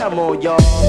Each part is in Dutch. Come on, y'all.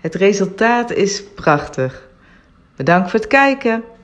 Het resultaat is prachtig. Bedankt voor het kijken.